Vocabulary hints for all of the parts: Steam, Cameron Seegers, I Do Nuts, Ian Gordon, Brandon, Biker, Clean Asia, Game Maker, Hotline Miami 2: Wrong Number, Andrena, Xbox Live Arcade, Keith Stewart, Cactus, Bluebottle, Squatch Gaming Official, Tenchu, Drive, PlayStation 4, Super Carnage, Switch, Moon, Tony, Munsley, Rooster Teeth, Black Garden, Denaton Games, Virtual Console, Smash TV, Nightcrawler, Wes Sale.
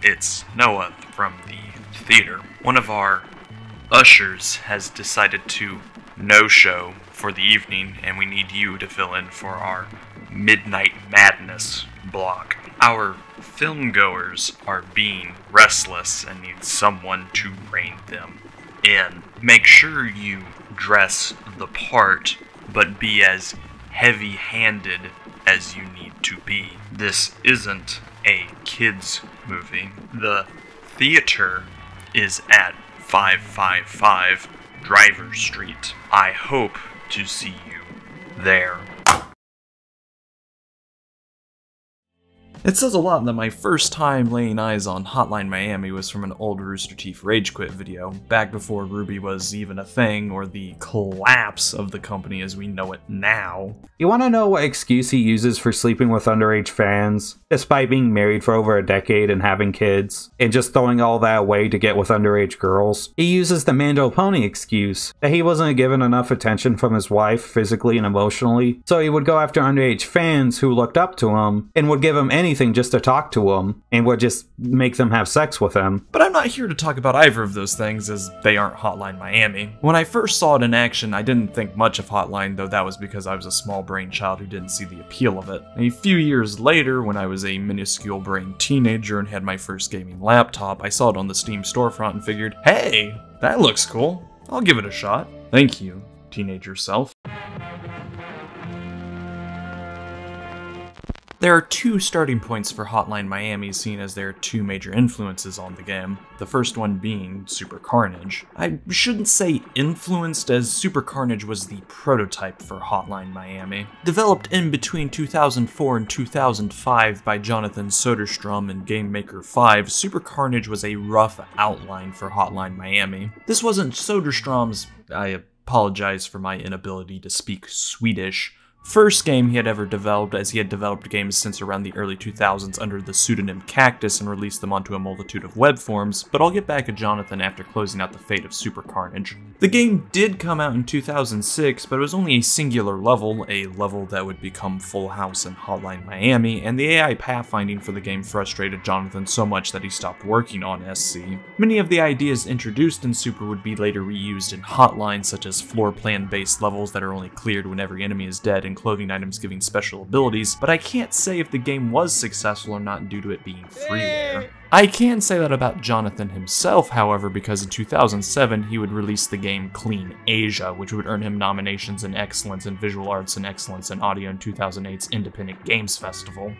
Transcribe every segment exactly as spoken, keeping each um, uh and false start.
It's Noah from the theater. One of our ushers has decided to no-show for the evening, and we need you to fill in for our Midnight Madness block. Our filmgoers are being restless and need someone to rein them in. Make sure you dress the part, but be as heavy-handed as you need to be. This isn't a kids' movie. The theater is at five five five Driver Street. I hope to see you there. It says a lot that my first time laying eyes on Hotline Miami was from an old Rooster Teeth Rage Quit video, back before RWBY was even a thing, or the collapse of the company as we know it now. You wanna know what excuse he uses for sleeping with underage fans, despite being married for over a decade and having kids, and just throwing all that away to get with underage girls? He uses the Mando Pony excuse, that he wasn't given enough attention from his wife physically and emotionally, so he would go after underage fans who looked up to him, and would give him any anything just to talk to them, and would just make them have sex with him. But I'm not here to talk about either of those things, as they aren't Hotline Miami. When I first saw it in action, I didn't think much of Hotline, though that was because I was a small-brained child who didn't see the appeal of it. A few years later, when I was a minuscule-brained teenager and had my first gaming laptop, I saw it on the Steam storefront and figured, hey, that looks cool. I'll give it a shot. Thank you, teenager self. There are two starting points for Hotline Miami, seen as their two major influences on the game, the first one being Super Carnage. I shouldn't say influenced, as Super Carnage was the prototype for Hotline Miami. Developed in between two thousand four and two thousand five by Jonathan Söderström and Game Maker five, Super Carnage was a rough outline for Hotline Miami. This wasn't Söderström's, I apologize for my inability to speak Swedish, first game he had ever developed, as he had developed games since around the early two thousands under the pseudonym Cactus and released them onto a multitude of web forms, but I'll get back at Jonathan after closing out the fate of Super Carnage. The game did come out in two thousand six, but it was only a singular level, a level that would become Full House and Hotline Miami, and the A I pathfinding for the game frustrated Jonathan so much that he stopped working on S C. Many of the ideas introduced in Super would be later reused in Hotline, such as floor plan based levels that are only cleared when every enemy is dead, and clothing items giving special abilities, but I can't say if the game was successful or not due to it being freeware. I can say that about Jonathan himself, however, because in two thousand seven he would release the game Clean Asia, which would earn him nominations in Excellence in Visual Arts and Excellence in Audio in two thousand eight's Independent Games Festival.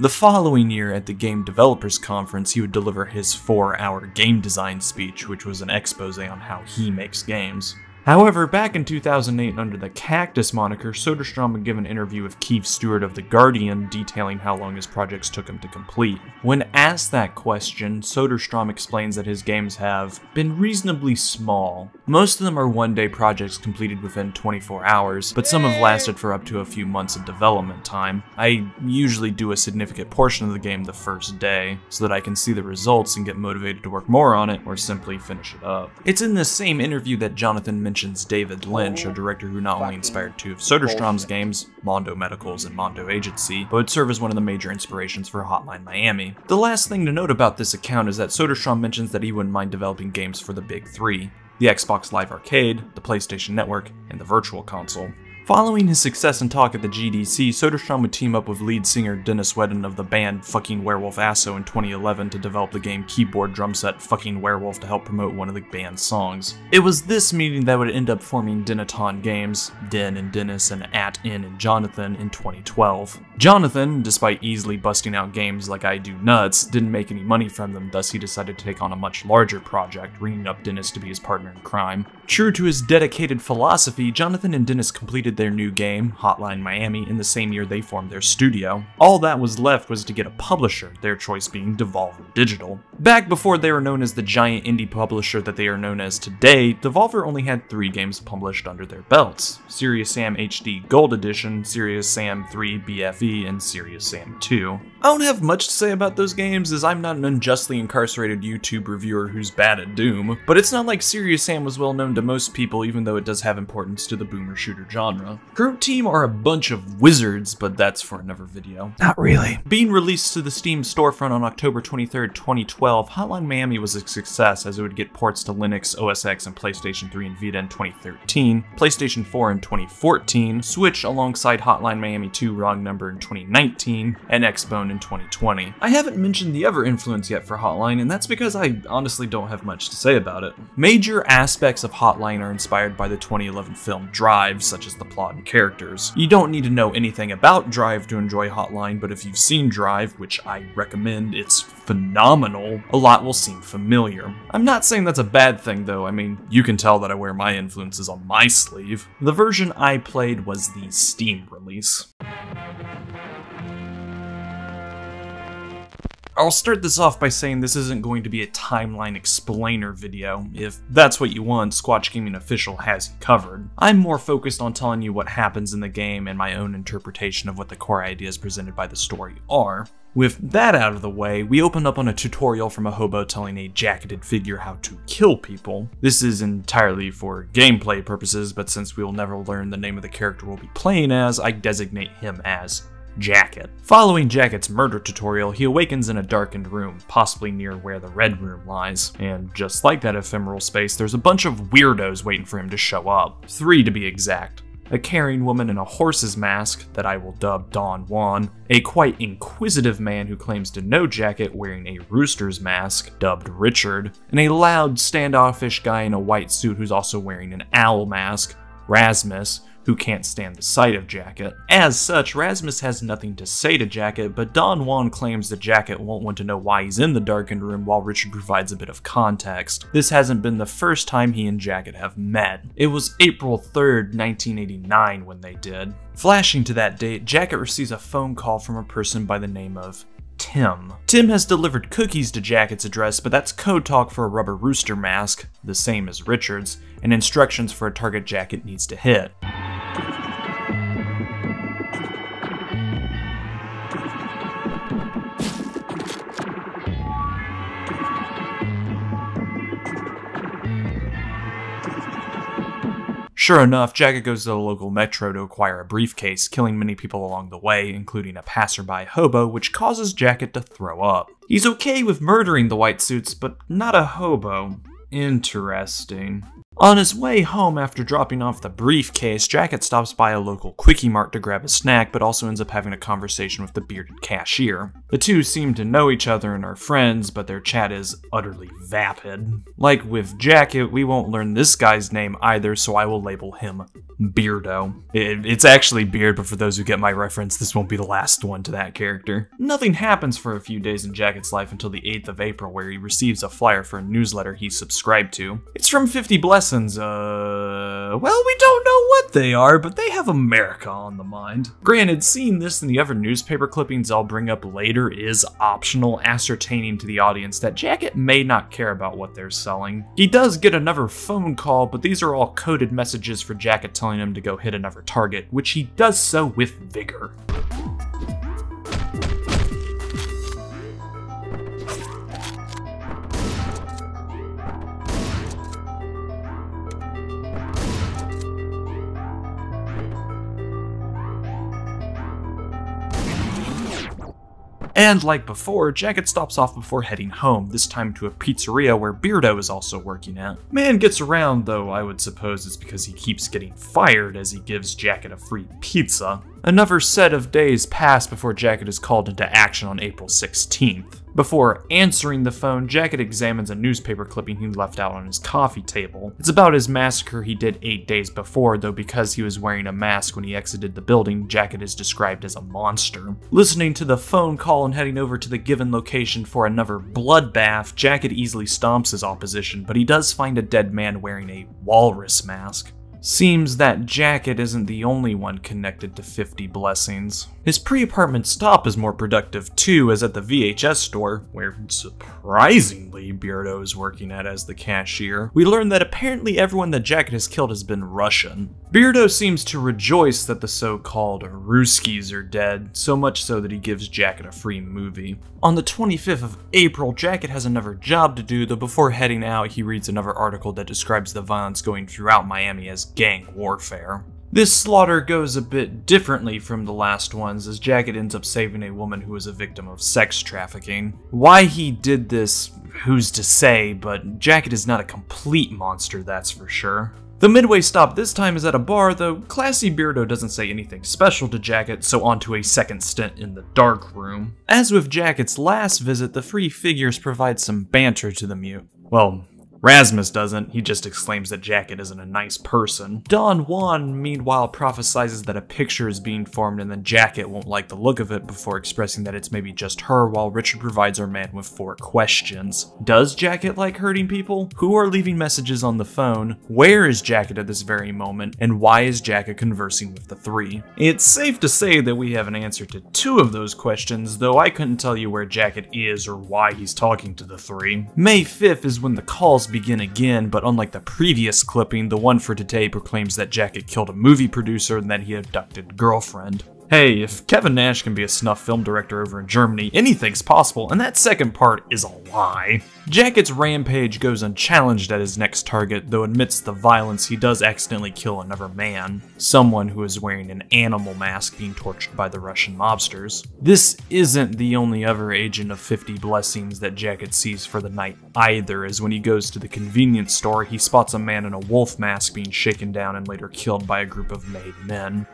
The following year, at the Game Developers Conference, he would deliver his four-hour game design speech, which was an expose on how he makes games. However, back in two thousand eight, under the Cactus moniker, Söderström would give an interview with Keith Stewart of The Guardian detailing how long his projects took him to complete. When asked that question, Söderström explains that his games have been reasonably small. Most of them are one-day projects completed within twenty-four hours, but some have lasted for up to a few months of development time. I usually do a significant portion of the game the first day, so that I can see the results and get motivated to work more on it, or simply finish it up. It's in this same interview that Jonathan mentions David Lynch, a director who not only inspired two of Söderström's games, Mondo Medicals and Mondo Agency, but would serve as one of the major inspirations for Hotline Miami. The last thing to note about this account is that Söderström mentions that he wouldn't mind developing games for the big three, the Xbox Live Arcade, the PlayStation Network, and the Virtual Console. Following his success and talk at the G D C, Söderström would team up with lead singer Dennis Wedden of the band Fucking Werewolf Asso in twenty eleven to develop the game keyboard drum set Fucking Werewolf to help promote one of the band's songs. It was this meeting that would end up forming Denaton Games, Den and Dennis and At N and Jonathan, in twenty twelve. Jonathan, despite easily busting out games like I Do Nuts, didn't make any money from them, thus he decided to take on a much larger project, ringing up Dennis to be his partner in crime. True to his dedicated philosophy, Jonathan and Dennis completed completed their new game, Hotline Miami, in the same year they formed their studio. All that was left was to get a publisher, their choice being Devolver Digital. Back before they were known as the giant indie publisher that they are known as today, Devolver only had three games published under their belts: Serious Sam H D Gold Edition, Serious Sam three B F E, and Serious Sam two. I don't have much to say about those games, as I'm not an unjustly incarcerated YouTube reviewer who's bad at Doom, but it's not like Serious Sam was well known to most people, even though it does have importance to the boomer shooter genre. Group Team are a bunch of wizards, but that's for another video. Not really. Being released to the Steam storefront on October twenty-third, twenty twelve, Hotline Miami was a success, as it would get ports to Linux, O S X, and PlayStation three and Vita in twenty thirteen, PlayStation four in twenty fourteen, Switch alongside Hotline Miami two Wrong Number in twenty nineteen, and Xbone in twenty twenty. I haven't mentioned the other influence yet for Hotline, and that's because I honestly don't have much to say about it. Major aspects of Hotline are inspired by the twenty eleven film Drive, such as the plot and characters. You don't need to know anything about Drive to enjoy Hotline, but if you've seen Drive, which I recommend, it's phenomenal, a lot will seem familiar. I'm not saying that's a bad thing though, I mean, you can tell that I wear my influences on my sleeve. The version I played was the Steam release. I'll start this off by saying this isn't going to be a timeline explainer video. If that's what you want, Squatch Gaming Official has you covered. I'm more focused on telling you what happens in the game and my own interpretation of what the core ideas presented by the story are. With that out of the way, we open up on a tutorial from a hobo telling a jacketed figure how to kill people. This is entirely for gameplay purposes, but since we will never learn the name of the character we'll be playing as, I designate him as Jacket. Following Jacket's murder tutorial, he awakens in a darkened room, possibly near where the Red Room lies, and just like that ephemeral space, there's a bunch of weirdos waiting for him to show up. Three to be exact. A caring woman in a horse's mask, that I will dub Don Juan, a quite inquisitive man who claims to know Jacket wearing a rooster's mask, dubbed Richard, and a loud, standoffish guy in a white suit who's also wearing an owl mask, Rasmus, who can't stand the sight of Jacket. As such, Rasmus has nothing to say to Jacket, but Don Juan claims that Jacket won't want to know why he's in the darkened room, while Richard provides a bit of context. This hasn't been the first time he and Jacket have met. It was April third, nineteen eighty-nine when they did. Flashing to that date, Jacket receives a phone call from a person by the name of Tim. Tim has delivered cookies to Jacket's address, but that's code talk for a rubber rooster mask, the same as Richard's, and instructions for a target Jacket needs to hit. Sure enough, Jacket goes to the local metro to acquire a briefcase, killing many people along the way, including a passerby hobo, which causes Jacket to throw up. He's okay with murdering the white suits, but not a hobo. Interesting. On his way home after dropping off the briefcase, Jacket stops by a local Quickie Mart to grab a snack, but also ends up having a conversation with the bearded cashier. The two seem to know each other and are friends, but their chat is utterly vapid. Like with Jacket, we won't learn this guy's name either, so I will label him Beardo. It, it's actually Beard, but for those who get my reference, this won't be the last one to that character. Nothing happens for a few days in Jacket's life until the eighth of April, where he receives a flyer for a newsletter he subscribed to. It's from fifty Blessings. Lessons, uh, well, we don't know what they are, but they have America on the mind. Granted, seeing this and the other newspaper clippings I'll bring up later is optional, ascertaining to the audience that Jacket may not care about what they're selling. He does get another phone call, but these are all coded messages for Jacket telling him to go hit another target, which he does so with vigor. And like before, Jacket stops off before heading home, this time to a pizzeria where Beardo is also working at. Man gets around though, I would suppose it's because he keeps getting fired as he gives Jacket a free pizza. Another set of days pass before Jacket is called into action on April sixteenth. Before answering the phone, Jacket examines a newspaper clipping he left out on his coffee table. It's about his massacre he did eight days before, though because he was wearing a mask when he exited the building, Jacket is described as a monster. Listening to the phone call and heading over to the given location for another bloodbath, Jacket easily stomps his opposition, but he does find a dead man wearing a walrus mask. Seems that Jacket isn't the only one connected to fifty Blessings. His pre-apartment stop is more productive too, as at the V H S store, where surprisingly Beardo is working at as the cashier, we learn that apparently everyone that Jacket has killed has been Russian. Beardo seems to rejoice that the so-called Ruskies are dead, so much so that he gives Jacket a free movie. On the twenty-fifth of April, Jacket has another job to do, though before heading out he reads another article that describes the violence going throughout Miami as gang warfare. This slaughter goes a bit differently from the last ones, as Jacket ends up saving a woman who was a victim of sex trafficking. Why he did this, who's to say, but Jacket is not a complete monster, that's for sure. The midway stop this time is at a bar, though classy Beardo doesn't say anything special to Jacket, so onto a second stint in the dark room. As with Jacket's last visit, the three figures provide some banter to the mute. Well, Rasmus doesn't, he just exclaims that Jacket isn't a nice person. Don Juan, meanwhile, prophesizes that a picture is being formed and then Jacket won't like the look of it before expressing that it's maybe just her, while Richard provides our man with four questions. Does Jacket like hurting people? Who are leaving messages on the phone? Where is Jacket at this very moment? And why is Jacket conversing with the three? It's safe to say that we have an answer to two of those questions, though I couldn't tell you where Jacket is or why he's talking to the three. May fifth is when the calls begin again, but unlike the previous clipping, the one for today proclaims that Jacket killed a movie producer and that he abducted Girlfriend. Hey, if Kevin Nash can be a snuff film director over in Germany, anything's possible, and that second part is a lie. Jacket's rampage goes unchallenged at his next target, though amidst the violence he does accidentally kill another man, someone who is wearing an animal mask being tortured by the Russian mobsters. This isn't the only other agent of fifty Blessings that Jacket sees for the night either, as when he goes to the convenience store he spots a man in a wolf mask being shaken down and later killed by a group of made men.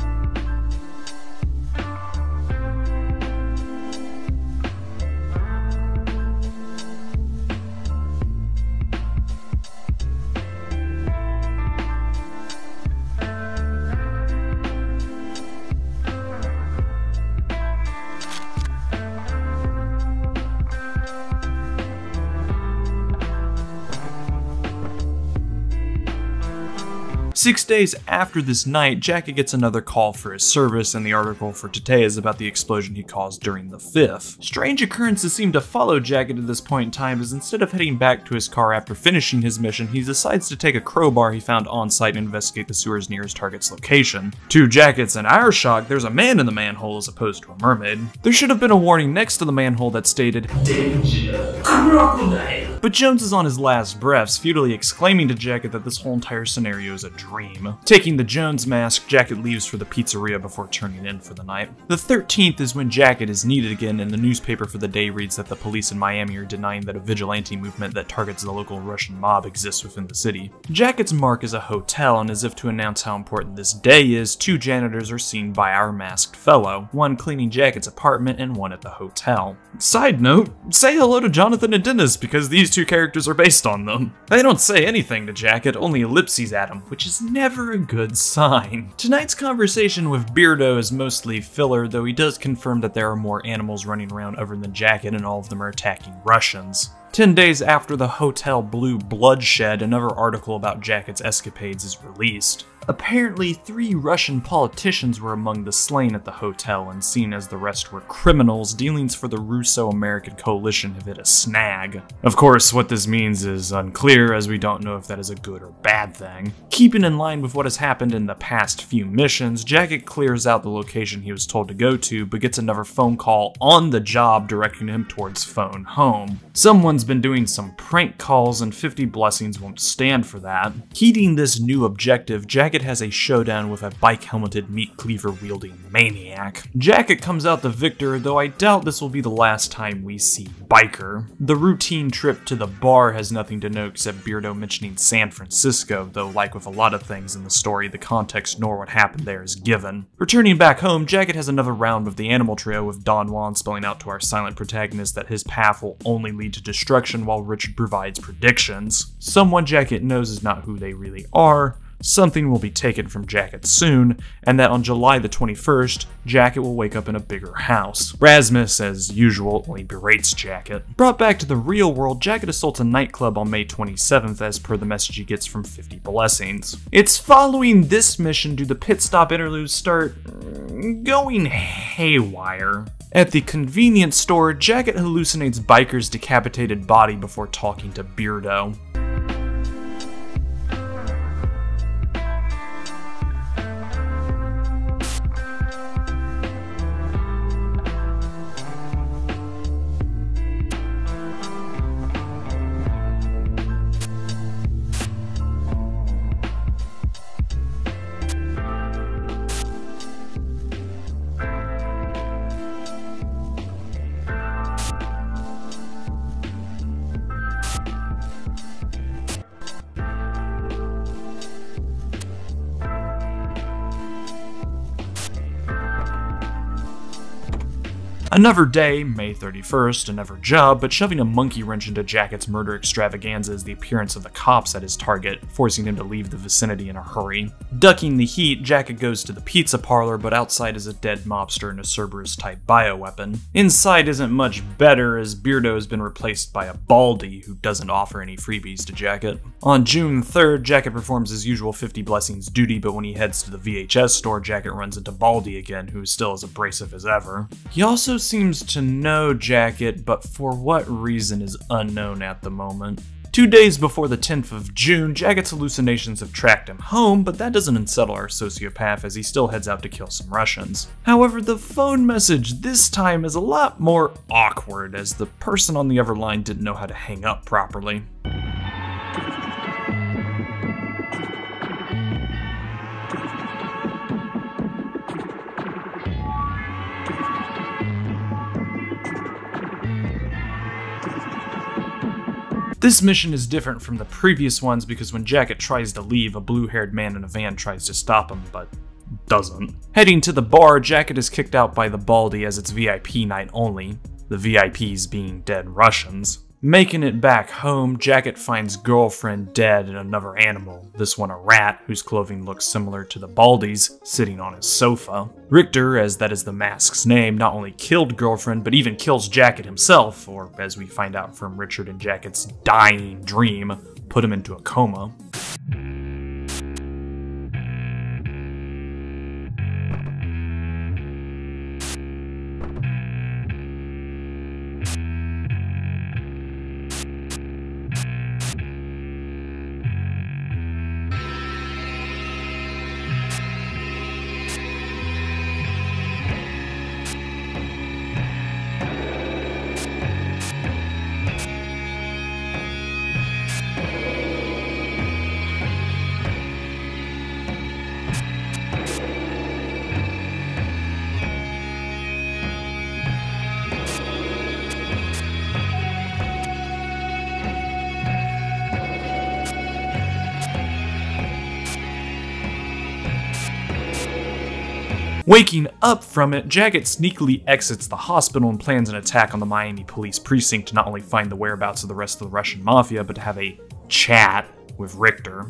Six days after this night, Jacket gets another call for his service, and the article for today is about the explosion he caused during the fifth. Strange occurrences seem to follow Jacket at this point in time, as instead of heading back to his car after finishing his mission, he decides to take a crowbar he found on site and investigate the sewers near his target's location. To Jacket's and our shock, there's a man in the manhole as opposed to a mermaid. There should have been a warning next to the manhole that stated, "Danger, crocodile." But Jones is on his last breaths, futilely exclaiming to Jacket that this whole entire scenario is a dream. Taking the Jones mask, Jacket leaves for the pizzeria before turning in for the night. The thirteenth is when Jacket is needed again, and the newspaper for the day reads that the police in Miami are denying that a vigilante movement that targets the local Russian mob exists within the city. Jacket's mark is a hotel, and as if to announce how important this day is, two janitors are seen by our masked fellow, one cleaning Jacket's apartment and one at the hotel. Side note, say hello to Jonathan and Dennis, because these two characters are based on them. They don't say anything to Jacket, only ellipses at him, which is never a good sign. Tonight's conversation with Beardo is mostly filler, though he does confirm that there are more animals running around other than Jacket, and all of them are attacking Russians. Ten days after the Hotel Blue bloodshed, another article about Jacket's escapades is released. Apparently, three Russian politicians were among the slain at the hotel, and seen as the rest were criminals, dealings for the Russo-American coalition have hit a snag. Of course, what this means is unclear, as we don't know if that is a good or bad thing. Keeping in line with what has happened in the past few missions, Jacket clears out the location he was told to go to, but gets another phone call on the job directing him towards Phone Home. Someone's been doing some prank calls, and fifty Blessings won't stand for that. Heeding this new objective, Jacket has a showdown with a bike-helmeted, meat-cleaver-wielding maniac. Jacket comes out the victor, though I doubt this will be the last time we see Biker. The routine trip to the bar has nothing to note except Beardo mentioning San Francisco, though like with a lot of things in the story, the context nor what happened there is given. Returning back home, Jacket has another round of the animal trio, with Don Juan spelling out to our silent protagonist that his path will only lead to destruction, while Richard provides predictions. Someone Jacket knows is not who they really are, Something will be taken from Jacket soon, and that on July the twenty-first, Jacket will wake up in a bigger house. Rasmus, as usual, only berates Jacket. Brought back to the real world, Jacket assaults a nightclub on May twenty-seventh as per the message he gets from fifty Blessings. It's following this mission do the pit stop interludes start going haywire. At the convenience store, Jacket hallucinates Biker's decapitated body before talking to Beardo. Another day, May thirty-first, another job, but shoving a monkey wrench into Jacket's murder extravaganza is the appearance of the cops at his target, forcing him to leave the vicinity in a hurry. Ducking the heat, Jacket goes to the pizza parlor, but outside is a dead mobster and a Cerberus-type bioweapon. Inside isn't much better, as Beardo has been replaced by a Baldi, who doesn't offer any freebies to Jacket. On June third, Jacket performs his usual fifty Blessings duty, but when he heads to the V H S store, Jacket runs into Baldi again, who is still as abrasive as ever. He also seems to know Jacket, but for what reason is unknown at the moment. Two days before the tenth of June, Jacket's hallucinations have tracked him home, but that doesn't unsettle our sociopath as he still heads out to kill some Russians. However, the phone message this time is a lot more awkward as the person on the other line didn't know how to hang up properly. This mission is different from the previous ones because when Jacket tries to leave, a blue-haired man in a van tries to stop him, but doesn't. Heading to the bar, Jacket is kicked out by the Baldi as it's V I P night only, the V I Ps being dead Russians. Making it back home, Jacket finds Girlfriend dead and another animal, this one a rat, whose clothing looks similar to the Baldi's, sitting on his sofa. Richter, as that is the mask's name, not only killed Girlfriend, but even kills Jacket himself, or as we find out from Richard and Jacket's dying dream, put him into a coma. Waking up from it, Jacket sneakily exits the hospital and plans an attack on the Miami police precinct to not only find the whereabouts of the rest of the Russian mafia, but to have a chat with Richter.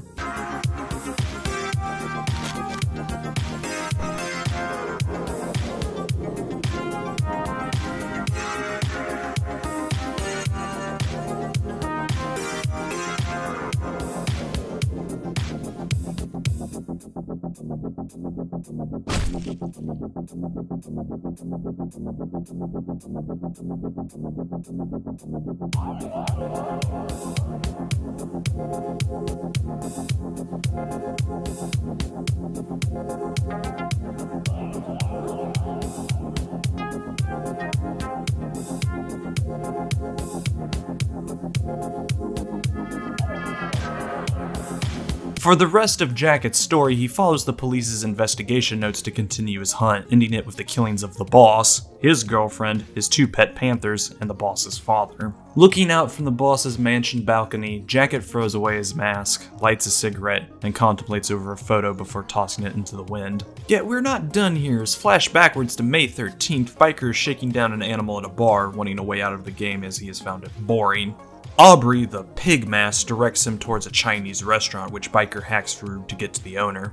For the rest of Jacket's story, he follows the police's investigation notes to continue his hunt, ending it with the killings of the boss, his girlfriend, his two pet panthers, and the boss's father. Looking out from the boss's mansion balcony, Jacket throws away his mask, lights a cigarette, and contemplates over a photo before tossing it into the wind. Yet we're not done here, as flash backwards to May thirteenth, Biker is shaking down an animal at a bar, wanting a way out of the game as he has found it boring. R W B Y, the pig mask, directs him towards a Chinese restaurant, which Biker hacks through to get to the owner.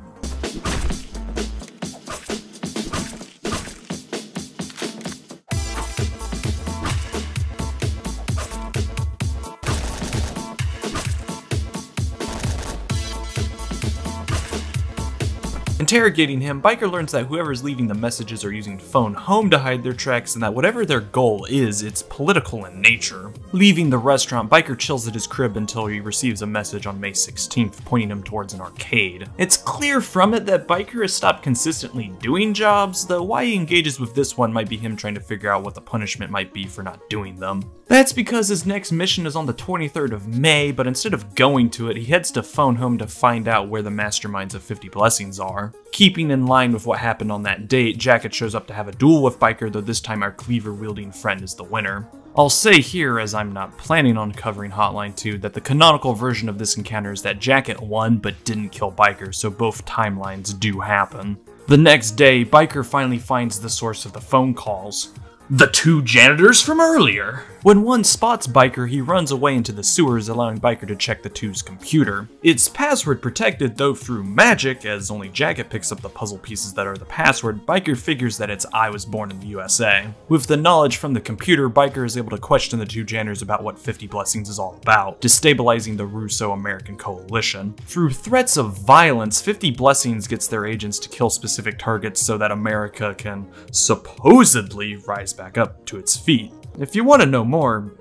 Interrogating him, Biker learns that whoever's leaving the messages are using Phone Home to hide their tracks and that whatever their goal is, it's political in nature. Leaving the restaurant, Biker chills at his crib until he receives a message on May sixteenth pointing him towards an arcade. It's clear from it that Biker has stopped consistently doing jobs, though why he engages with this one might be him trying to figure out what the punishment might be for not doing them. That's because his next mission is on the twenty-third of May, but instead of going to it, he heads to Phone Home to find out where the masterminds of fifty blessings are. Keeping in line with what happened on that date, Jacket shows up to have a duel with Biker, though this time our cleaver-wielding friend is the winner. I'll say here, as I'm not planning on covering Hotline two, that the canonical version of this encounter is that Jacket won but didn't kill Biker, so both timelines do happen. The next day, Biker finally finds the source of the phone calls. The two janitors from earlier! When one spots Biker, he runs away into the sewers, allowing Biker to check the two's computer. It's password protected, though through magic, as only Jacket picks up the puzzle pieces that are the password, Biker figures that it's I was born in the U S A. With the knowledge from the computer, Biker is able to question the two janitors about what fifty blessings is all about, destabilizing the Russo-American coalition. Through threats of violence, fifty blessings gets their agents to kill specific targets so that America can supposedly rise back up to its feet. If you want to know more,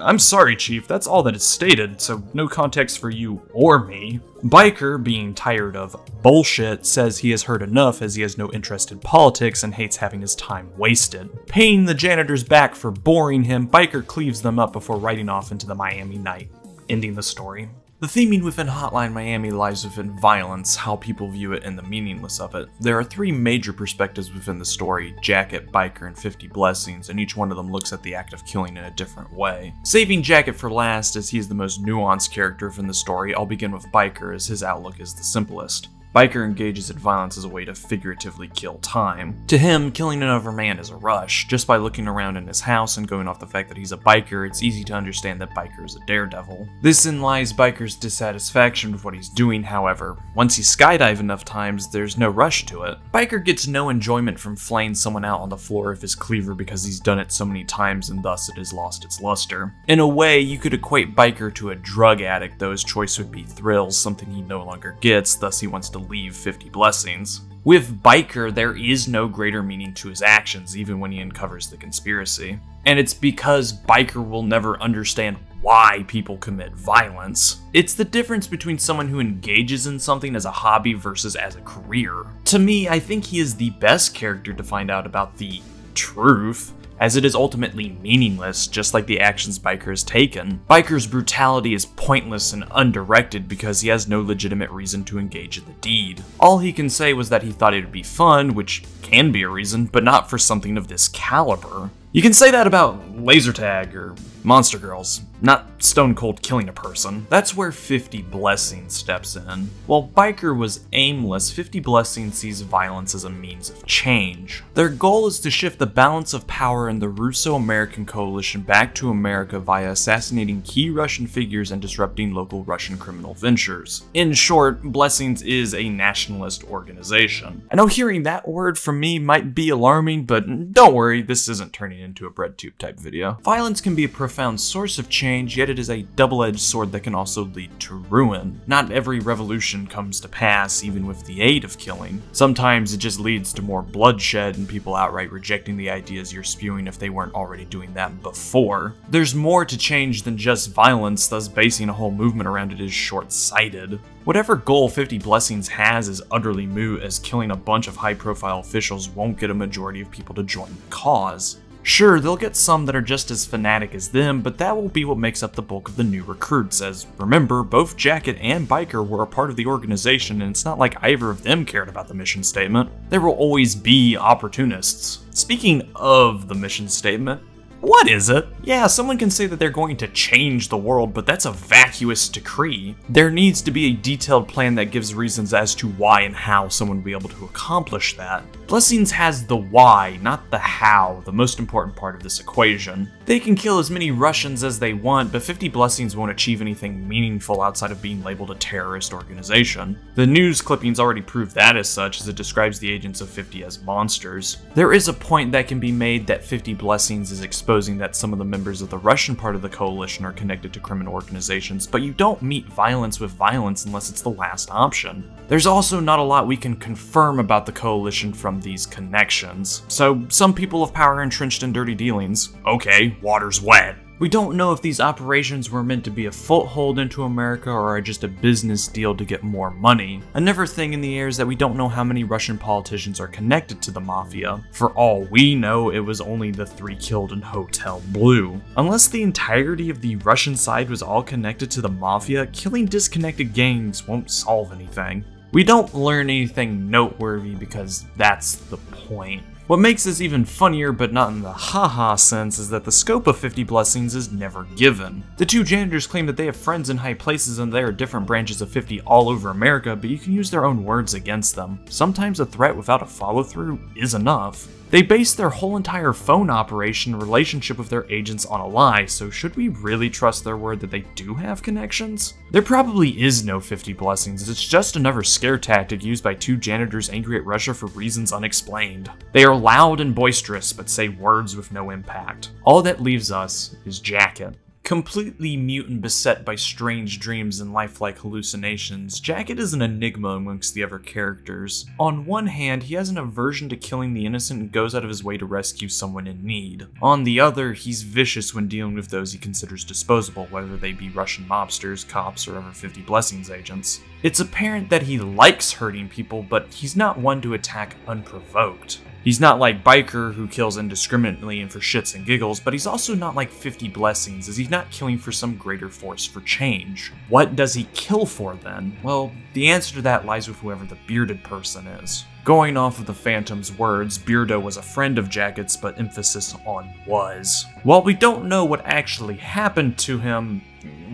I'm sorry, Chief, that's all that is stated, so no context for you or me. Biker, being tired of bullshit, says he has heard enough as he has no interest in politics and hates having his time wasted. Paying the janitors back for boring him, Biker cleaves them up before riding off into the Miami night, ending the story. The theming within Hotline Miami lies within violence, how people view it, and the meaningless of it. There are three major perspectives within the story: Jacket, Biker, and fifty blessings, and each one of them looks at the act of killing in a different way. Saving Jacket for last, as he is the most nuanced character within the story, I'll begin with Biker, as his outlook is the simplest. Biker engages in violence as a way to figuratively kill time. To him, killing another man is a rush. Just by looking around in his house and going off the fact that he's a biker, it's easy to understand that Biker is a daredevil. This in lies Biker's dissatisfaction with what he's doing, however. Once he skydives enough times, there's no rush to it. Biker gets no enjoyment from flaying someone out on the floor of his cleaver because he's done it so many times and thus it has lost its luster. In a way, you could equate Biker to a drug addict, though his choice would be thrills, something he no longer gets, thus he wants to leave fifty blessings. With Biker, there is no greater meaning to his actions, even when he uncovers the conspiracy. And it's because Biker will never understand why people commit violence. It's the difference between someone who engages in something as a hobby versus as a career. To me, I think he is the best character to find out about the truth, as it is ultimately meaningless, just like the actions Biker has taken. Biker's brutality is pointless and undirected because he has no legitimate reason to engage in the deed. All he can say was that he thought it would be fun, which can be a reason, but not for something of this caliber. You can say that about laser tag or Monster Girls, not stone cold killing a person. That's where fifty blessings steps in. While Biker was aimless, fifty blessings sees violence as a means of change. Their goal is to shift the balance of power in the Russo-American coalition back to America via assassinating key Russian figures and disrupting local Russian criminal ventures. In short, Blessings is a nationalist organization. I know hearing that word from me might be alarming, but don't worry, this isn't turning into a bread tube type video. Violence can be a profound source of change, yet it is a double-edged sword that can also lead to ruin. Not every revolution comes to pass, even with the aid of killing. Sometimes it just leads to more bloodshed and people outright rejecting the ideas you're spewing if they weren't already doing that before. There's more to change than just violence, thus basing a whole movement around it is short-sighted. Whatever goal fifty blessings has is utterly moot, as killing a bunch of high-profile officials won't get a majority of people to join the cause. Sure, they'll get some that are just as fanatic as them, but that will be what makes up the bulk of the new recruits, as, remember, both Jacket and Biker were a part of the organization, and it's not like either of them cared about the mission statement. There will always be opportunists. Speaking of the mission statement, What is it? Yeah, someone can say that they're going to change the world, but that's a vacuous decree. There needs to be a detailed plan that gives reasons as to why and how someone will be able to accomplish that. Blessings has the why, not the how, the most important part of this equation. They can kill as many Russians as they want, but fifty Blessings won't achieve anything meaningful outside of being labeled a terrorist organization. The news clippings already prove that as such, as it describes the agents of fifty as monsters. There is a point that can be made that fifty Blessings is exposed that some of the members of the Russian part of the coalition are connected to criminal organizations, but you don't meet violence with violence unless it's the last option. There's also not a lot we can confirm about the coalition from these connections. So, some people of power entrenched in dirty dealings. Okay, water's wet. We don't know if these operations were meant to be a foothold into America or are just a business deal to get more money. Another thing in the air is that we don't know how many Russian politicians are connected to the Mafia. For all we know, it was only the three killed in Hotel Blue. Unless the entirety of the Russian side was all connected to the Mafia, killing disconnected gangs won't solve anything. We don't learn anything noteworthy because that's the point. What makes this even funnier, but not in the haha sense, is that the scope of fifty Blessings is never given. The two janitors claim that they have friends in high places and there are different branches of fifty all over America, but you can use their own words against them. Sometimes a threat without a follow-through is enough. They base their whole entire phone operation and relationship with their agents on a lie, so should we really trust their word that they do have connections? There probably is no fifty Blessings, it's just another scare tactic used by two janitors angry at Russia for reasons unexplained. They are loud and boisterous, but say words with no impact. All that leaves us is Jacket. Completely mute and beset by strange dreams and lifelike hallucinations, Jacket is an enigma amongst the other characters. On one hand, he has an aversion to killing the innocent and goes out of his way to rescue someone in need. On the other, he's vicious when dealing with those he considers disposable, whether they be Russian mobsters, cops, or other fifty Blessings agents. It's apparent that he likes hurting people, but he's not one to attack unprovoked. He's not like Biker, who kills indiscriminately and for shits and giggles, but he's also not like fifty Blessings, as he's not killing for some greater force for change. What does he kill for, then? Well, the answer to that lies with whoever the bearded person is. Going off of the Phantom's words, Beardo was a friend of Jacket's, but emphasis on was. While we don't know what actually happened to him,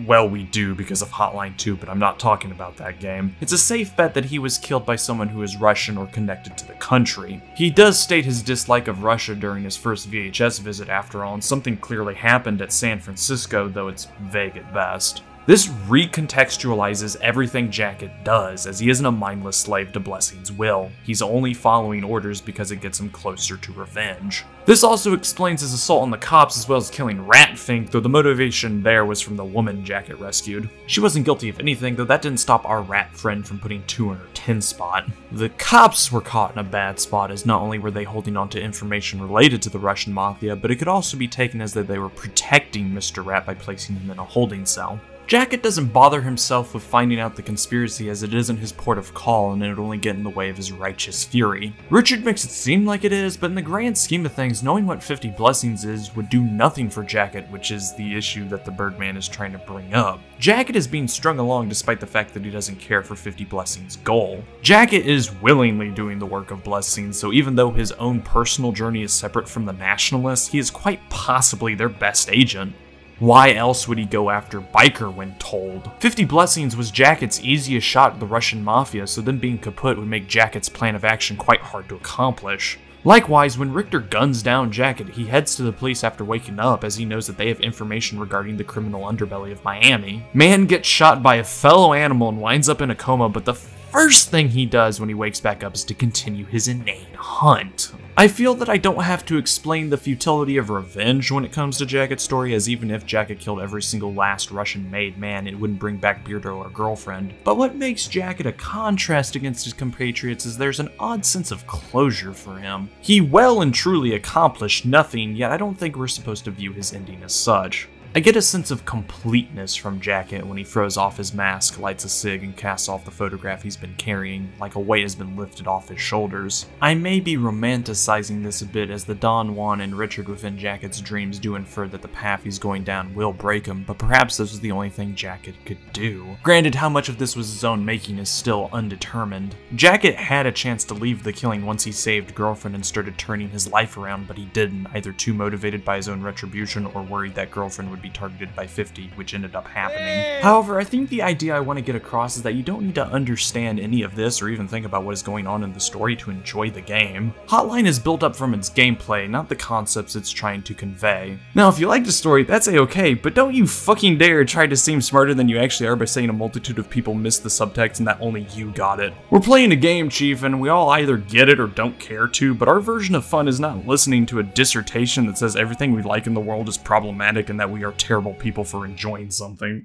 well, we do because of Hotline two, but I'm not talking about that game. It's a safe bet that he was killed by someone who is Russian or connected to the country. He does state his dislike of Russia during his first V H S visit after all, and something clearly happened at San Francisco, though it's vague at best. This recontextualizes everything Jacket does, as he isn't a mindless slave to Blessing's will. He's only following orders because it gets him closer to revenge. This also explains his assault on the cops as well as killing Ratfink, though the motivation there was from the woman Jacket rescued. She wasn't guilty of anything, though that didn't stop our rat friend from putting two in her ten spot. The cops were caught in a bad spot, as not only were they holding on to information related to the Russian Mafia, but it could also be taken as that they were protecting Mister Rat by placing him in a holding cell. Jacket doesn't bother himself with finding out the conspiracy, as it isn't his port of call and it would only get in the way of his righteous fury. Richard makes it seem like it is, but in the grand scheme of things, knowing what fifty Blessings is would do nothing for Jacket, which is the issue that the Birdman is trying to bring up. Jacket is being strung along despite the fact that he doesn't care for fifty Blessings' goal. Jacket is willingly doing the work of Blessings, so even though his own personal journey is separate from the Nationalists, he is quite possibly their best agent. Why else would he go after Biker when told? fifty Blessings was Jacket's easiest shot at the Russian Mafia, so them being kaput would make Jacket's plan of action quite hard to accomplish. Likewise, when Richter guns down Jacket, he heads to the police after waking up, as he knows that they have information regarding the criminal underbelly of Miami. Man gets shot by a fellow animal and winds up in a coma, but the first thing he does when he wakes back up is to continue his inane hunt. I feel that I don't have to explain the futility of revenge when it comes to Jacket's story, as even if Jacket killed every single last Russian made man, it wouldn't bring back Beardo or Girlfriend. But what makes Jacket a contrast against his compatriots is there's an odd sense of closure for him. He well and truly accomplished nothing, yet I don't think we're supposed to view his ending as such. I get a sense of completeness from Jacket when he throws off his mask, lights a cig, and casts off the photograph he's been carrying, like a weight has been lifted off his shoulders. I may be romanticizing this a bit, as the Don Juan and Richard within Jacket's dreams do infer that the path he's going down will break him, but perhaps this was the only thing Jacket could do. Granted, how much of this was his own making is still undetermined. Jacket had a chance to leave the killing once he saved Girlfriend and started turning his life around, but he didn't, either too motivated by his own retribution or worried that Girlfriend would be targeted by fifty, which ended up happening. Hey! However, I think the idea I want to get across is that you don't need to understand any of this or even think about what is going on in the story to enjoy the game. Hotline is built up from its gameplay, not the concepts it's trying to convey. Now, if you like the story, that's a-okay, but don't you fucking dare try to seem smarter than you actually are by saying a multitude of people missed the subtext and that only you got it. We're playing a game, Chief, and we all either get it or don't care to, but our version of fun is not listening to a dissertation that says everything we like in the world is problematic and that we are terrible people for enjoying something.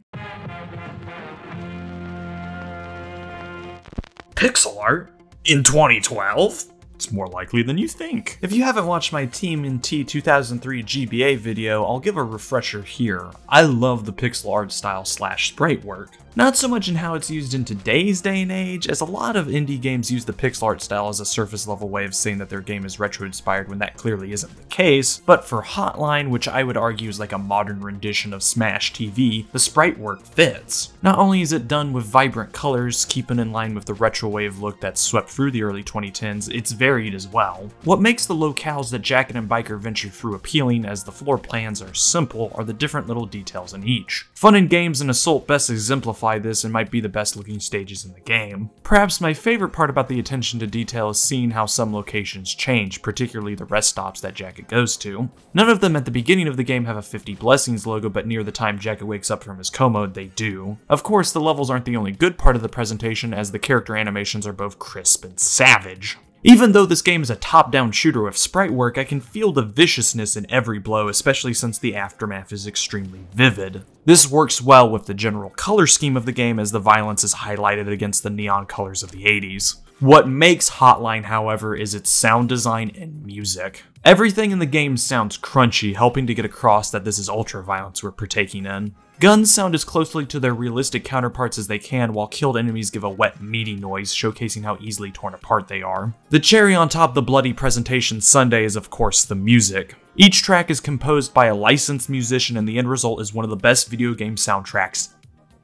Pixel art? In twenty twelve? It's more likely than you think. If you haven't watched my Team N T two thousand three G B A video, I'll give a refresher here. I love the pixel art style slash sprite work. Not so much in how it's used in today's day and age, as a lot of indie games use the pixel art style as a surface level way of saying that their game is retro-inspired when that clearly isn't the case, but for Hotline, which I would argue is like a modern rendition of Smash T V, the sprite work fits. Not only is it done with vibrant colors, keeping in line with the retro wave look that swept through the early twenty tens, it's varied as well. What makes the locales that Jacket and Biker venture through appealing, as the floor plans are simple, are the different little details in each. Fun and Games and Assault best exemplify this and might be the best looking stages in the game. Perhaps my favorite part about the attention to detail is seeing how some locations change, particularly the rest stops that Jacket goes to. None of them at the beginning of the game have a fifty Blessings logo, but near the time Jacket wakes up from his coma, they do. Of course, the levels aren't the only good part of the presentation, as the character animations are both crisp and savage. Even though this game is a top-down shooter with sprite work, I can feel the viciousness in every blow, especially since the aftermath is extremely vivid. This works well with the general color scheme of the game, as the violence is highlighted against the neon colors of the eighties. What makes Hotline, however, is its sound design and music. Everything in the game sounds crunchy, helping to get across that this is ultra-violence we're partaking in. Guns sound as closely to their realistic counterparts as they can, while killed enemies give a wet, meaty noise, showcasing how easily torn apart they are. The cherry on top of the bloody presentation Sunday is, of course, the music. Each track is composed by a licensed musician, and the end result is one of the best video game soundtracks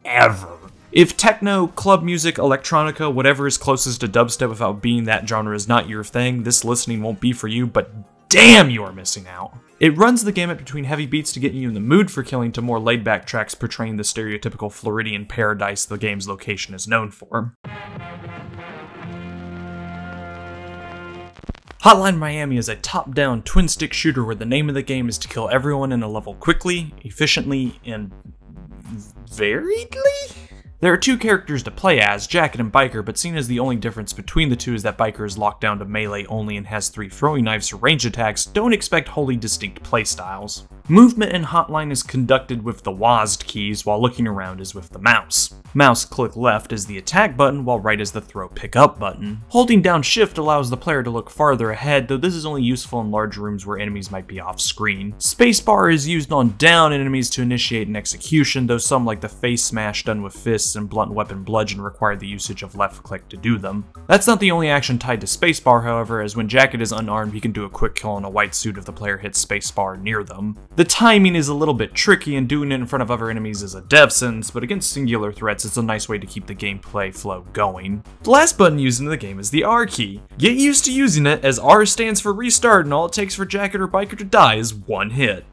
ever. If techno, club music, electronica, whatever is closest to dubstep without being that genre is not your thing, this listening won't be for you, but damn, you are missing out. It runs the gamut between heavy beats to get you in the mood for killing to more laid-back tracks portraying the stereotypical Floridian paradise the game's location is known for. Hotline Miami is a top-down twin-stick shooter where the name of the game is to kill everyone in a level quickly, efficiently, and variedly? There are two characters to play as, Jacket and Biker, but seen as the only difference between the two is that Biker is locked down to melee only and has three throwing knives for range attacks. Don't expect wholly distinct playstyles. Movement in Hotline is conducted with the W A S D keys, while looking around is with the mouse. Mouse click left is the attack button, while right is the throw pick up button. Holding down shift allows the player to look farther ahead, though this is only useful in large rooms where enemies might be off screen. Spacebar is used on down enemies to initiate an execution, though some like the face smash done with fists and blunt weapon bludgeon require the usage of left click to do them. That's not the only action tied to spacebar, however, as when Jacket is unarmed he can do a quick kill in a white suit if the player hits spacebar near them. The timing is a little bit tricky, and doing it in front of other enemies is a death sentence, but against singular threats it's a nice way to keep the gameplay flow going. The last button used in the game is the R key. Get used to using it, as R stands for restart, and all it takes for Jacket or Biker to die is one hit.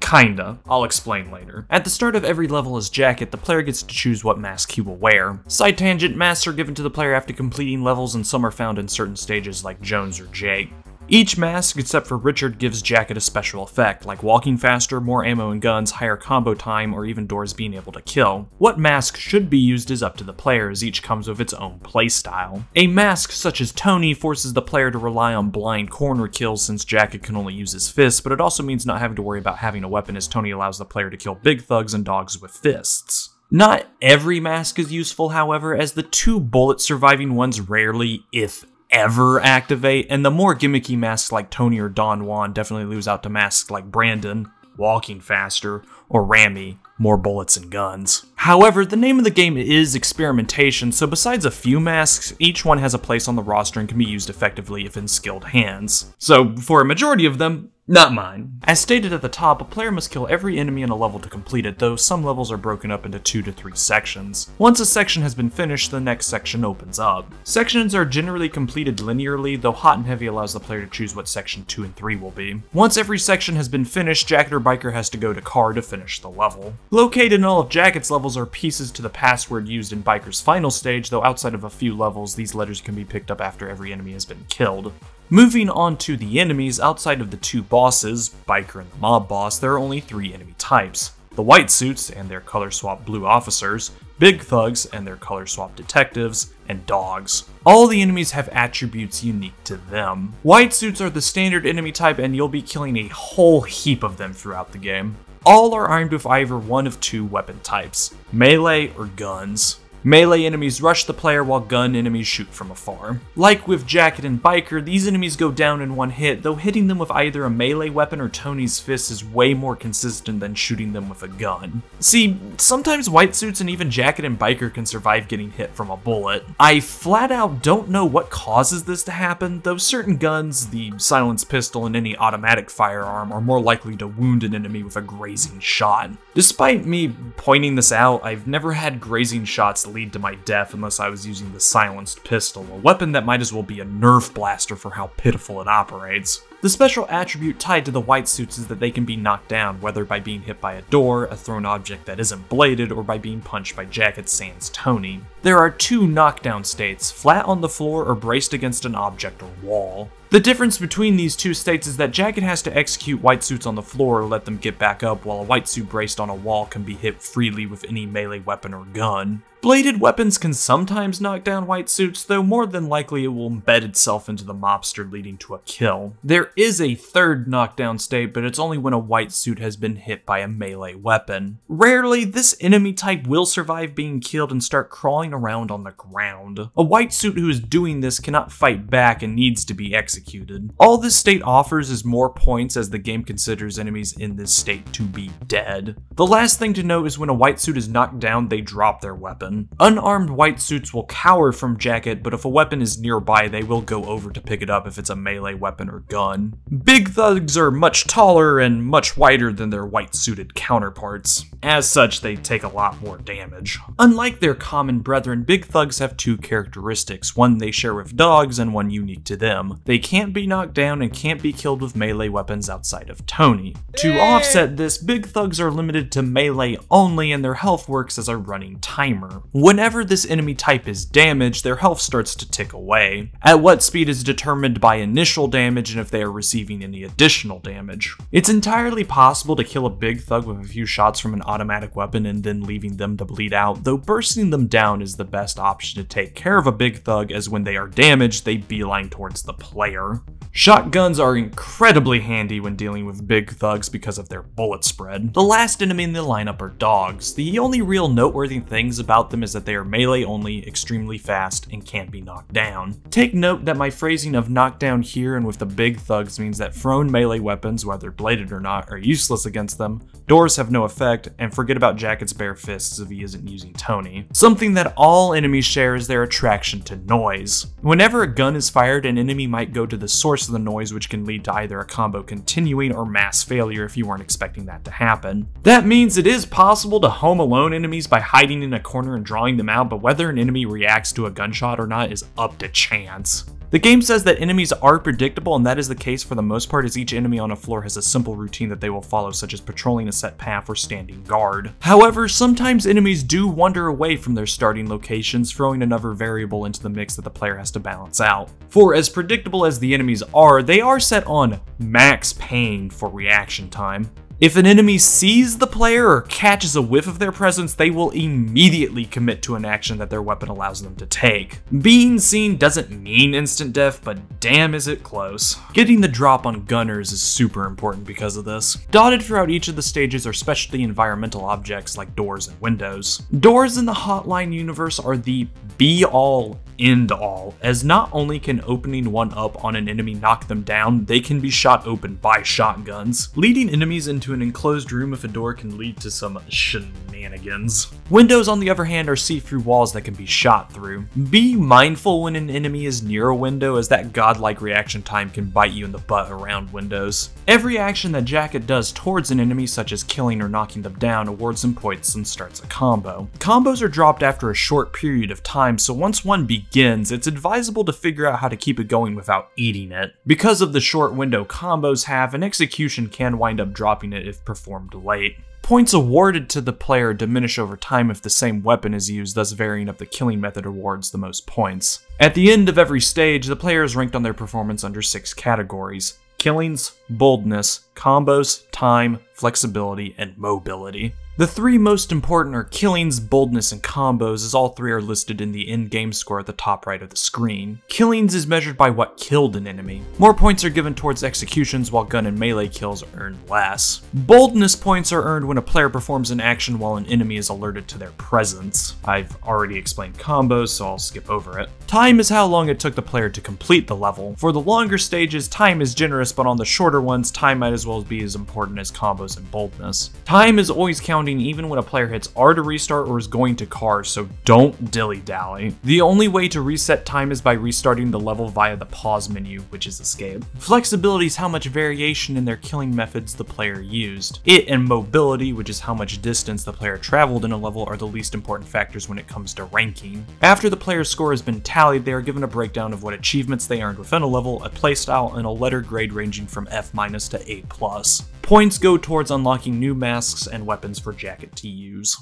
Kinda. I'll explain later. At the start of every level as Jacket, the player gets to choose what mask he will wear. Side tangent masks are given to the player after completing levels, and some are found in certain stages like Jones or Jake. Each mask, except for Richard, gives Jacket a special effect, like walking faster, more ammo and guns, higher combo time, or even doors being able to kill. What mask should be used is up to the player, as each comes with its own playstyle. A mask such as Tony forces the player to rely on blind corner kills, since Jacket can only use his fists, but it also means not having to worry about having a weapon, as Tony allows the player to kill big thugs and dogs with fists. Not every mask is useful, however, as the two bullet surviving ones rarely, if ever activate, and the more gimmicky masks like Tony or Don Juan definitely lose out to masks like Brandon. walking faster, or rammy, more bullets and guns. However, the name of the game is experimentation, so besides a few masks, each one has a place on the roster and can be used effectively if in skilled hands. So, for a majority of them, not mine. As stated at the top, a player must kill every enemy in a level to complete it, though some levels are broken up into two to three sections. Once a section has been finished, the next section opens up. Sections are generally completed linearly, though Hot and Heavy allows the player to choose what section two and three will be. Once every section has been finished, Jacket or Biker has to go to Car to finish the level. Located in all of Jacket's levels are pieces to the password used in Biker's final stage, though outside of a few levels, these letters can be picked up after every enemy has been killed. Moving on to the enemies, outside of the two bosses, Biker and the Mob Boss, there are only three enemy types. The White Suits and their color-swapped blue officers, Big Thugs and their color-swapped detectives, and Dogs. All the enemies have attributes unique to them. White Suits are the standard enemy type, and you'll be killing a whole heap of them throughout the game. All are armed with either one of two weapon types, melee or guns. Melee enemies rush the player while gun enemies shoot from afar. Like with Jacket and Biker, these enemies go down in one hit, though hitting them with either a melee weapon or Tony's fist is way more consistent than shooting them with a gun. See, sometimes White Suits and even Jacket and Biker can survive getting hit from a bullet. I flat out don't know what causes this to happen, though certain guns, the silenced pistol and any automatic firearm, are more likely to wound an enemy with a grazing shot. Despite me pointing this out, I've never had grazing shots lead to my death unless I was using the silenced pistol, a weapon that might as well be a Nerf blaster for how pitiful it operates. The special attribute tied to the White Suits is that they can be knocked down, whether by being hit by a door, a thrown object that isn't bladed, or by being punched by Jacket sans Tony. There are two knockdown states, flat on the floor or braced against an object or wall. The difference between these two states is that Jacket has to execute White Suits on the floor or let them get back up, while a White Suit braced on a wall can be hit freely with any melee weapon or gun. Bladed weapons can sometimes knock down White Suits, though more than likely it will embed itself into the mobster, leading to a kill. There is a third knockdown state, but it's only when a White Suit has been hit by a melee weapon. Rarely, this enemy type will survive being killed and start crawling around on the ground. A White Suit who is doing this cannot fight back and needs to be executed. All this state offers is more points, as the game considers enemies in this state to be dead. The last thing to note is when a White Suit is knocked down, they drop their weapon. Unarmed White Suits will cower from Jacket, but if a weapon is nearby, they will go over to pick it up if it's a melee weapon or gun. Big Thugs are much taller and much wider than their white-suited counterparts. As such, they take a lot more damage. Unlike their common brethren, Big Thugs have two characteristics, one they share with Dogs and one unique to them. They can't be knocked down and can't be killed with melee weapons outside of Tony. To offset this, Big Thugs are limited to melee only, and their health works as a running timer. Whenever this enemy type is damaged, their health starts to tick away. At what speed is determined by initial damage and if they are receiving any additional damage. It's entirely possible to kill a Big Thug with a few shots from an automatic weapon and then leaving them to bleed out, though bursting them down is the best option to take care of a Big Thug, as when they are damaged, they beeline towards the player. Shotguns are incredibly handy when dealing with Big Thugs because of their bullet spread. The last enemy in the lineup are Dogs. The only real noteworthy things about them is that they are melee only, extremely fast, and can't be knocked down. Take note that my phrasing of knockdown here and with the Big Thug means that thrown melee weapons, whether bladed or not, are useless against them, doors have no effect, and forget about Jacket's bare fists if he isn't using Tony. Something that all enemies share is their attraction to noise. Whenever a gun is fired, an enemy might go to the source of the noise, which can lead to either a combo continuing or mass failure if you weren't expecting that to happen. That means it is possible to home alone enemies by hiding in a corner and drawing them out, but whether an enemy reacts to a gunshot or not is up to chance. The game says that enemies are predictable, and that is the case for the most part, as each enemy on a floor has a simple routine that they will follow, such as patrolling a set path or standing guard. However, sometimes enemies do wander away from their starting locations, throwing another variable into the mix that the player has to balance out. For as predictable as the enemies are, they are set on max pain for reaction time. If an enemy sees the player or catches a whiff of their presence, they will immediately commit to an action that their weapon allows them to take. Being seen doesn't mean instant death, but damn is it close. Getting the drop on gunners is super important because of this. Dotted throughout each of the stages are specialty environmental objects like doors and windows. Doors in the Hotline universe are the be-all end all, as not only can opening one up on an enemy knock them down, they can be shot open by shotguns. Leading enemies into an enclosed room with a door can lead to some shenanigans. Windows, on the other hand, are see-through walls that can be shot through. Be mindful when an enemy is near a window, as that godlike reaction time can bite you in the butt around windows. Every action that Jacket does towards an enemy, such as killing or knocking them down, awards some points and starts a combo. Combos are dropped after a short period of time, so once one begins, it's advisable to figure out how to keep it going without eating it. Because of the short window combos have, an execution can wind up dropping it if performed late. Points awarded to the player diminish over time if the same weapon is used, thus varying up the killing method awards the most points. At the end of every stage, the player is ranked on their performance under six categories: killings, boldness, combos, time, flexibility, and mobility. The three most important are killings, boldness, and combos, as all three are listed in the in-game score at the top right of the screen. Killings is measured by what killed an enemy. More points are given towards executions, while gun and melee kills are earned less. Boldness points are earned when a player performs an action while an enemy is alerted to their presence. I've already explained combos, so I'll skip over it. Time is how long it took the player to complete the level. For the longer stages, time is generous, but on the shorter ones, time might as well be as important as combos and boldness. Time is always counting even when a player hits R to restart or is going to car, so don't dilly-dally. The only way to reset time is by restarting the level via the pause menu, which is escape. Flexibility is how much variation in their killing methods the player used. It and mobility, which is how much distance the player traveled in a level, are the least important factors when it comes to ranking. After the player's score has been tallied, they are given a breakdown of what achievements they earned within a level, a playstyle, and a letter grade ranging from F minus to A plus. Points go towards unlocking new masks and weapons for Jacket to use.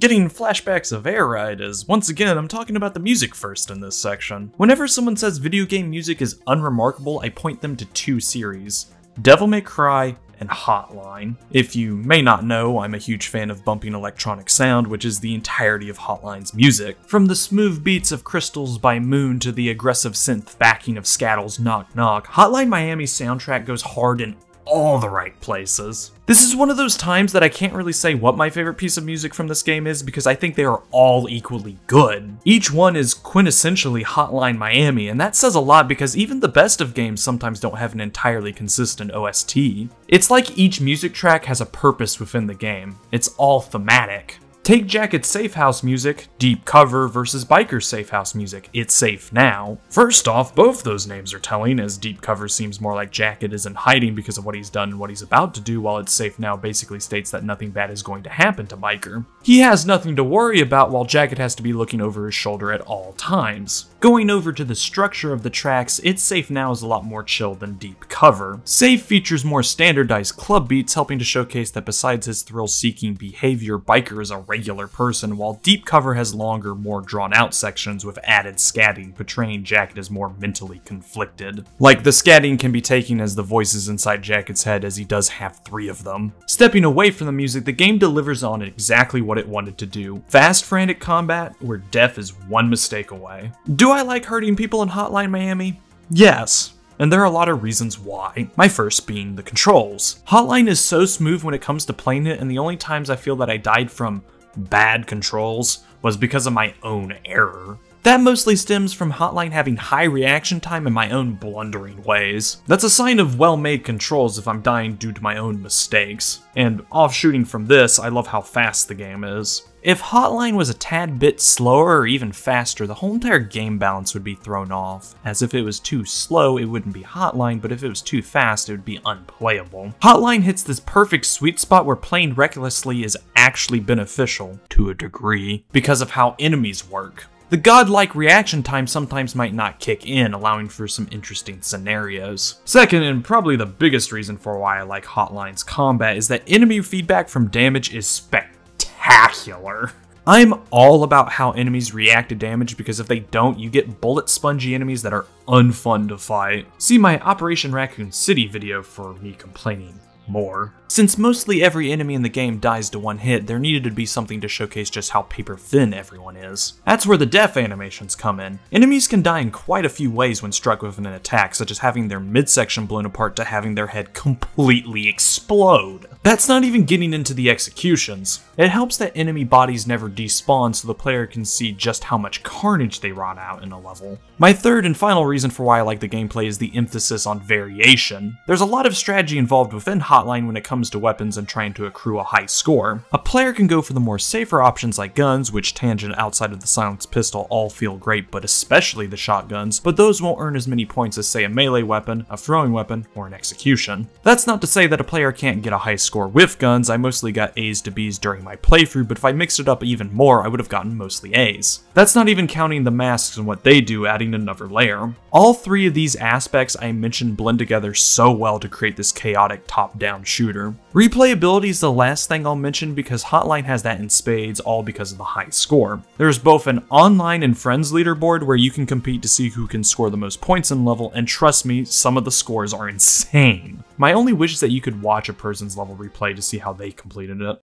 Getting flashbacks of Air Ride, as once again I'm talking about the music first in this section. Whenever someone says video game music is unremarkable, I point them to two series: Devil May Cry and Hotline. If you may not know, I'm a huge fan of bumping electronic sound, which is the entirety of Hotline's music. From the smooth beats of Crystals by Moon to the aggressive synth backing of Scattle's Knock Knock, Hotline Miami's soundtrack goes hard in all the right places. This is one of those times that I can't really say what my favorite piece of music from this game is, because I think they are all equally good. Each one is quintessentially Hotline Miami, and that says a lot because even the best of games sometimes don't have an entirely consistent O S T. It's like each music track has a purpose within the game. It's all thematic. Take Jacket's safe house music, Deep Cover, versus Biker's safe house music, It's Safe Now. First off, both those names are telling, as Deep Cover seems more like Jacket is in hiding because of what he's done and what he's about to do, while It's Safe Now basically states that nothing bad is going to happen to Biker. He has nothing to worry about, while Jacket has to be looking over his shoulder at all times. Going over to the structure of the tracks, It's Safe Now is a lot more chill than Deep Cover. Safe features more standardized club beats, helping to showcase that besides his thrill-seeking behavior, Biker is a regular person, while Deep Cover has longer, more drawn-out sections with added scatting, portraying Jacket as more mentally conflicted. Like, the scatting can be taken as the voices inside Jacket's head, as he does have three of them. Stepping away from the music, the game delivers on exactly what it wanted to do. Fast, frantic combat, where death is one mistake away. Do I like hurting people in Hotline Miami? Yes. And there are a lot of reasons why, my first being the controls. Hotline is so smooth when it comes to playing it, and the only times I feel that I died from bad controls was because of my own error. That mostly stems from Hotline having high reaction time and my own blundering ways. That's a sign of well-made controls if I'm dying due to my own mistakes. And offshooting from this, I love how fast the game is. If Hotline was a tad bit slower or even faster, the whole entire game balance would be thrown off, as if it was too slow, it wouldn't be Hotline, but if it was too fast, it would be unplayable. Hotline hits this perfect sweet spot where playing recklessly is actually beneficial, to a degree, because of how enemies work. The godlike reaction time sometimes might not kick in, allowing for some interesting scenarios. Second, and probably the biggest reason for why I like Hotline's combat, is that enemy feedback from damage is spectacular. I'm all about how enemies react to damage, because if they don't, you get bullet spongy enemies that are unfun to fight. See my Operation Raccoon City video for me complaining more. Since mostly every enemy in the game dies to one hit, there needed to be something to showcase just how paper thin everyone is. That's where the death animations come in. Enemies can die in quite a few ways when struck with an attack, such as having their midsection blown apart to having their head completely explode. That's not even getting into the executions. It helps that enemy bodies never despawn so the player can see just how much carnage they wrought out in a level. My third and final reason for why I like the gameplay is the emphasis on variation. There's a lot of strategy involved within Hotline when it comes to weapons and trying to accrue a high score. A player can go for the more safer options like guns, which tangent outside of the silenced pistol all feel great, but especially the shotguns, but those won't earn as many points as say a melee weapon, a throwing weapon, or an execution. That's not to say that a player can't get a high score with guns. I mostly got A's to B's during my playthrough, but if I mixed it up even more, I would have gotten mostly A's. That's not even counting the masks and what they do, adding another layer. All three of these aspects I mentioned blend together so well to create this chaotic top-down shooter. Replayability is the last thing I'll mention because Hotline has that in spades, all because of the high score. There's both an online and friends leaderboard where you can compete to see who can score the most points in level, and trust me, some of the scores are insane. My only wish is that you could watch a person's level replay to see how they completed it.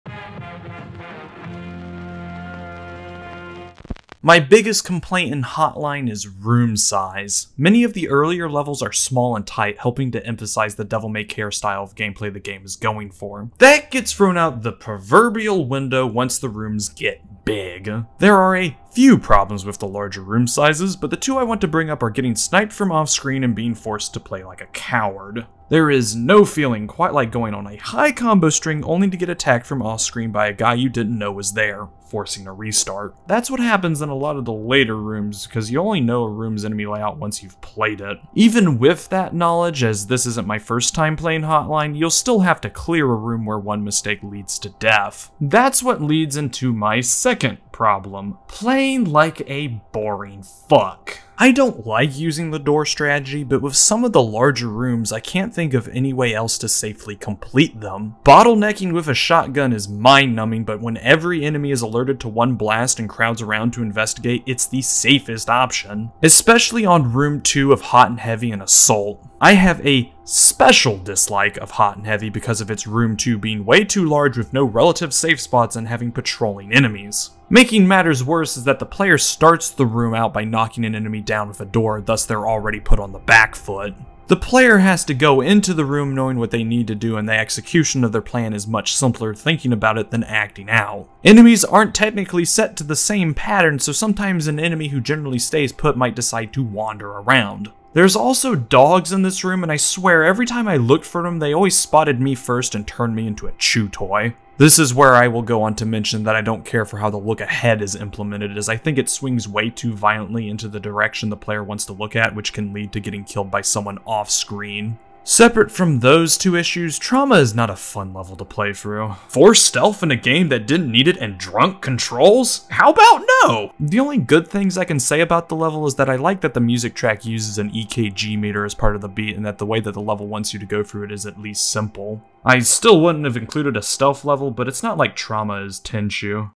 My biggest complaint in Hotline is room size. Many of the earlier levels are small and tight, helping to emphasize the devil may care style of gameplay the game is going for. That gets thrown out the proverbial window once the rooms get big. There are a few problems with the larger room sizes, but the two I want to bring up are getting sniped from off screen and being forced to play like a coward. There is no feeling quite like going on a high combo string only to get attacked from off screen by a guy you didn't know was there, forcing a restart. That's what happens in a lot of the later rooms, because you only know a room's enemy layout once you've played it. Even with that knowledge, as this isn't my first time playing Hotline, you'll still have to clear a room where one mistake leads to death. That's what leads into my second problem, playing like a boring fuck. I don't like using the door strategy, but with some of the larger rooms, I can't think of any way else to safely complete them. Bottlenecking with a shotgun is mind-numbing, but when every enemy is alerted to one blast and crowds around to investigate, it's the safest option. Especially on room two of Hot and Heavy and Assault. I have a special dislike of Hot and Heavy because of its room two being way too large with no relative safe spots and having patrolling enemies. Making matters worse is that the player starts the room out by knocking an enemy down with a door, thus they're already put on the back foot. The player has to go into the room knowing what they need to do, and the execution of their plan is much simpler thinking about it than acting out. Enemies aren't technically set to the same pattern, so sometimes an enemy who generally stays put might decide to wander around. There's also dogs in this room, and I swear every time I looked for them, they always spotted me first and turned me into a chew toy. This is where I will go on to mention that I don't care for how the look ahead is implemented, as I think it swings way too violently into the direction the player wants to look at, which can lead to getting killed by someone off screen. Separate from those two issues, Trauma is not a fun level to play through. Forced stealth in a game that didn't need it and drunk controls? How about no? The only good things I can say about the level is that I like that the music track uses an E K G meter as part of the beat, and that the way that the level wants you to go through it is at least simple. I still wouldn't have included a stealth level, but it's not like Trauma is Tenchu.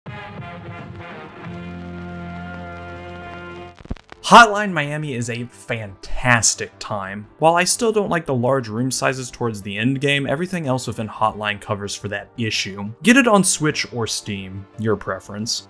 Hotline Miami is a fantastic time. While I still don't like the large room sizes towards the end game, everything else within Hotline covers for that issue. Get it on Switch or Steam, your preference.